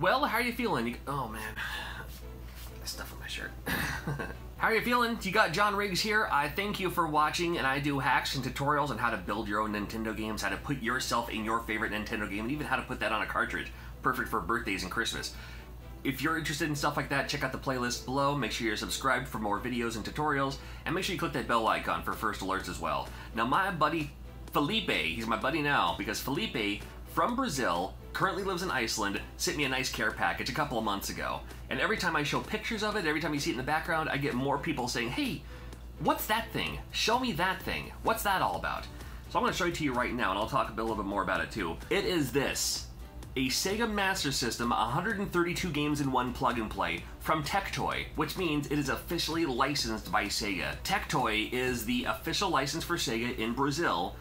Well, how are you feeling? You, oh man, there's stuff on my shirt. How are you feeling? You got John Riggs here. I thank you for watching, and I do hacks and tutorials on how to build your own Nintendo games, how to put yourself in your favorite Nintendo game, and even how to put that on a cartridge. Perfect for birthdays and Christmas. If you're interested in stuff like that, check out the playlist below. Make sure you're subscribed for more videos and tutorials, and make sure you click that bell icon for first alerts as well. Now my buddy Felipe, he's my buddy now, because Felipe from Brazil, currently lives in Iceland, sent me a nice care package a couple of months ago. And every time I show pictures of it, every time you see it in the background, I get more people saying, hey, what's that thing? Show me that thing. What's that all about? So I'm gonna show it to you right now, and I'll talk a little bit more about it too. It is this. A Sega Master System, 132 games in one plug-and-play from Tectoy, which means it is officially licensed by Sega. Tectoy is the official license for Sega in Brazil,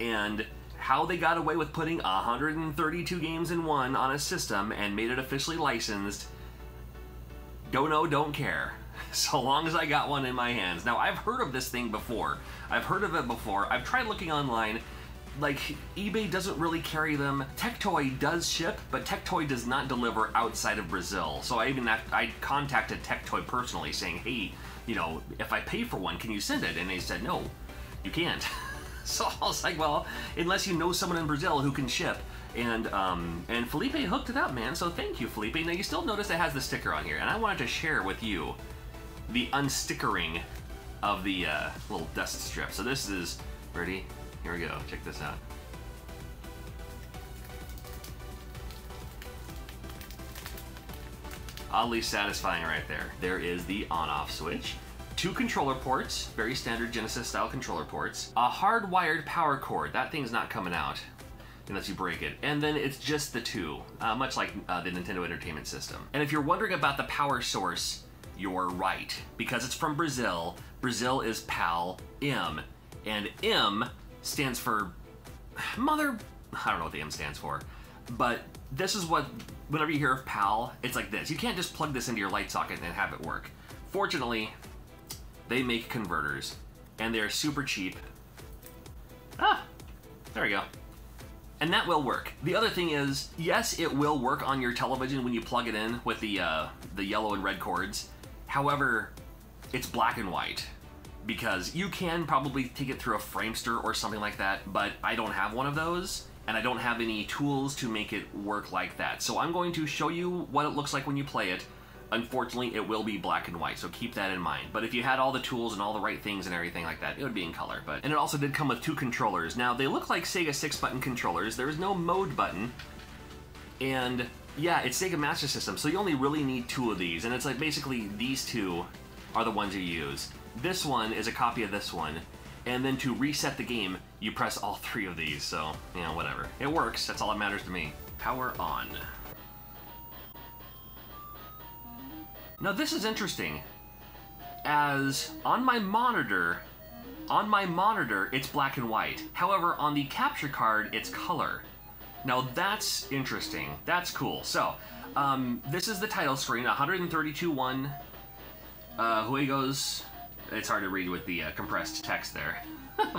and how they got away with putting 132 games in one on a system and made it officially licensed, don't know, don't care. So long as I got one in my hands. Now, I've heard of this thing before. I've heard of it before. I've tried looking online. Like, eBay doesn't really carry them. Tectoy does ship, but Tectoy does not deliver outside of Brazil. So I contacted Tectoy personally saying, hey, you know, if I pay for one, can you send it? And they said, no, you can't. So I was like, well, unless you know someone in Brazil who can ship. And Felipe hooked it up, man. So thank you, Felipe. Now, you still notice it has the sticker on here, and I wanted to share with you the unstickering of the little dust strip. So this is, ready? Here we go, check this out. Oddly satisfying right there. There is the on-off switch. Two controller ports, very standard Genesis-style controller ports. A hardwired power cord, that thing's not coming out unless you break it. And then it's just the two, much like the Nintendo Entertainment System. And if you're wondering about the power source, you're right. Because it's from Brazil, Brazil is PAL-M. And M stands for mother, I don't know what the M stands for, but this is what, whenever you hear of PAL, it's like this. You can't just plug this into your light socket and have it work. Fortunately, they make converters, and they're super cheap. Ah, there we go. And that will work. The other thing is, yes, it will work on your television when you plug it in with the yellow and red cords. However, it's black and white, because you can probably take it through a Framester or something like that, but I don't have one of those, and I don't have any tools to make it work like that. So I'm going to show you what it looks like when you play it. Unfortunately, it will be black and white, so keep that in mind. But if you had all the tools and all the right things and everything like that, it would be in color. But, and it also did come with two controllers. Now, they look like Sega 6-button controllers. There is no mode button, and yeah, it's Sega Master System, so you only really need two of these, and it's like basically these two are the ones you use. This one is a copy of this one, and then to reset the game, you press all three of these, so, you know, whatever. It works, that's all that matters to me. Power on. Now this is interesting, as on my monitor, it's black and white. However, on the capture card, it's color. Now that's interesting, that's cool. So, this is the title screen, 132.1 Juegos. It's hard to read with the compressed text there.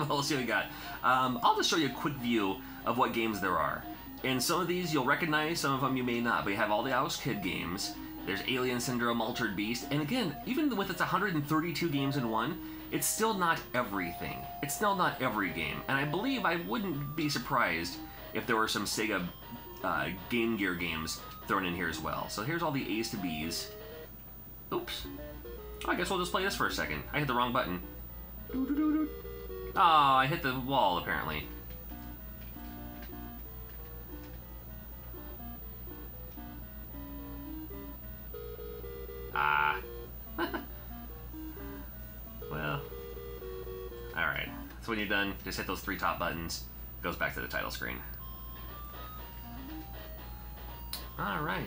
We'll see what we got. I'll just show you a quick view of what games there are. And some of these you'll recognize, some of them you may not. But you have all the Alex Kidd games. There's Alien Syndrome, Altered Beast. And again, even with its 132 games in one, it's still not everything. It's still not every game. And I believe I wouldn't be surprised if there were some Sega Game Gear games thrown in here as well. So here's all the A's to B's. Oops. I guess we'll just play this for a second. I hit the wrong button. Oh, I hit the wall, apparently. Ah. Well. Alright. So when you're done, just hit those three top buttons. It goes back to the title screen. Alright.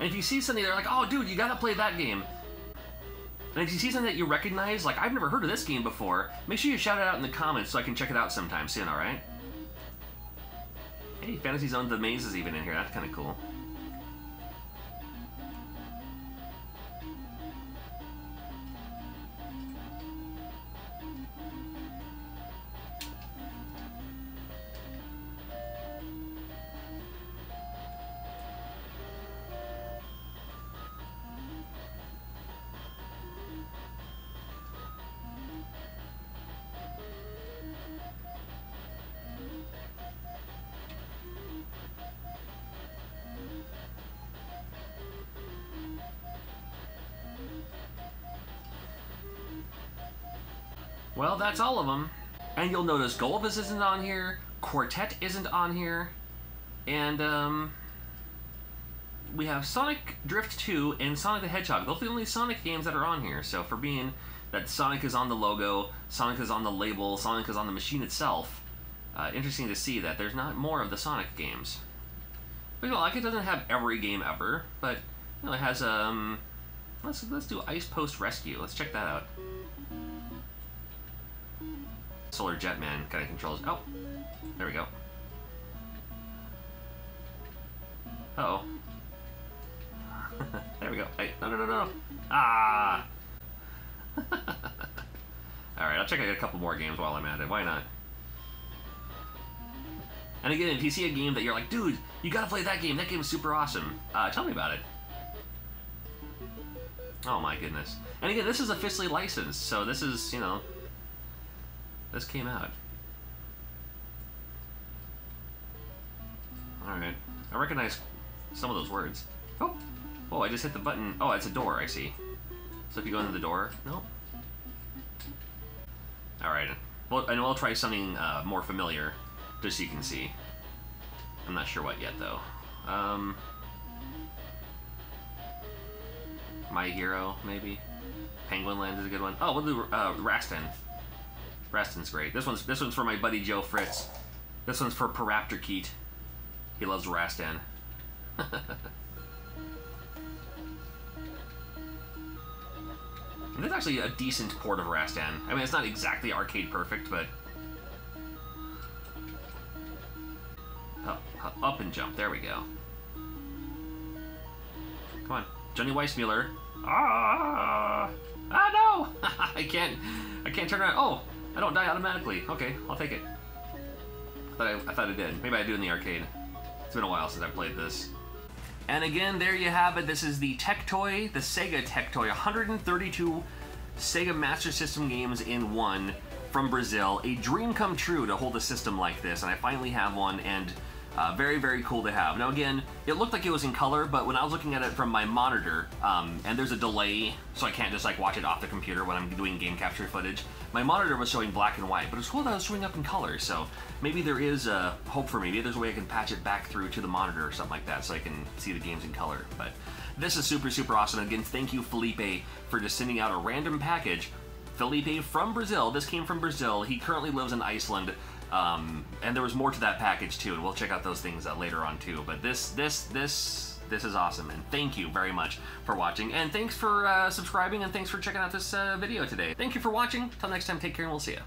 And if you see something, they're like, oh, dude, you gotta play that game. And if you see something that you recognize, like, I've never heard of this game before, make sure you shout it out in the comments so I can check it out sometime soon, alright? Hey, Fantasy Zone, The Maze is even in here. That's kind of cool. Well, that's all of them. And you'll notice Golbus isn't on here, Quartet isn't on here, and we have Sonic Drift 2 and Sonic the Hedgehog. Those are the only Sonic games that are on here, so for being that Sonic is on the logo, Sonic is on the label, Sonic is on the machine itself, interesting to see that there's not more of the Sonic games. But you know, like, it doesn't have every game ever, but you know, it has, let's do Ice Post Rescue. Let's check that out. Solar Jetman kind of controls, oh, there we go. Uh-oh. There we go. Hey, no, no, no, no. Ah! Alright, I'll check out a couple more games while I'm at it. Why not? And again, if you see a game that you're like, dude, you gotta play that game is super awesome, tell me about it. Oh my goodness. And again, this is officially licensed, so this is, you know, this came out. Alright. I recognize some of those words. Oh! Oh, I just hit the button. Oh, it's a door, I see. So if you go into the door, nope. Alright, well, and we'll try something more familiar, just so you can see. I'm not sure what yet, though. My Hero, maybe? Penguin Land is a good one. Oh, we'll do Rastan. Rastan's great. This one's for my buddy Joe Fritz. This one's for Paraptor Keith. He loves Rastan. And that's actually a decent port of Rastan. I mean, it's not exactly arcade perfect, but... Up and jump. There we go. Come on. Johnny Weissmuller. Ah! Ah, no! I can't turn around. Oh! I don't die automatically. Okay, I'll take it. I thought I did. Maybe I do in the arcade. It's been a while since I played this. And again, there you have it. This is the Tectoy, the Sega Tectoy, 132 Sega Master System games in one from Brazil. A dream come true to hold a system like this, and I finally have one, and very, very cool to have. Now again, it looked like it was in color, but when I was looking at it from my monitor, and there's a delay, so I can't just like watch it off the computer when I'm doing game capture footage, my monitor was showing black and white, but it's cool that it was showing up in color, so maybe there is a hope for me. Maybe there's a way I can patch it back through to the monitor or something like that so I can see the games in color. But this is super, super awesome. Again, thank you, Felipe, for just sending out a random package. Felipe from Brazil. This came from Brazil. He currently lives in Iceland. And there was more to that package too, and we'll check out those things later on too. But this is awesome, and thank you very much for watching, and thanks for subscribing, and thanks for checking out this video today. Thank you for watching. Till next time, take care, and we'll see ya.